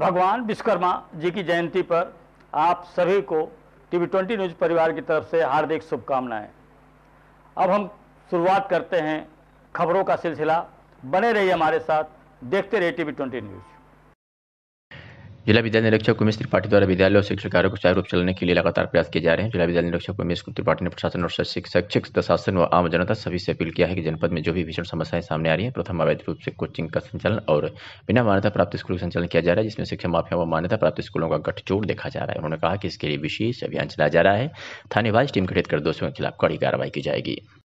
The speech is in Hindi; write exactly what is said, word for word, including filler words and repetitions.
भगवान विश्वकर्मा जी की जयंती पर आप सभी को टीवी ट्वेंटी न्यूज़ परिवार की तरफ से हार्दिक शुभकामनाएं। अब हम शुरुआत करते हैं खबरों का सिलसिला, बने रहिए हमारे साथ, देखते रहिए टीवी ट्वेंटी न्यूज़। जिला विद्यालय निरीक्षक मेष त्रिपाठी द्वारा विद्यालय और शिक्षक कार्यों को सुचारू रूप चलाने के लिए लगातार प्रयास किए जा रहे हैं। जिला विद्यालय निरीक्षक मेष त्रिपाठी ने प्रशासन और शिक्षक प्रशासन व आम जनता सभी से अपील किया है कि जनपद में जो भी भीषण समस्याएं सामने आ रही हैं, प्रथम अवैध रूप से कोचिंग का संचालन और बिना मान्यता प्राप्त स्कूल का संचालन किया जा रहा है, जिसमें शिक्षा माफिया व मान्यता प्राप्त स्कूलों का गठजोड़ देखा जा रहा है। उन्होंने कहा कि इसके लिए विशेष अभियान चलाया जा रहा है, थानेवाज टीम गठित कर दोषियों के खिलाफ कड़ी कार्रवाई की जाएगी।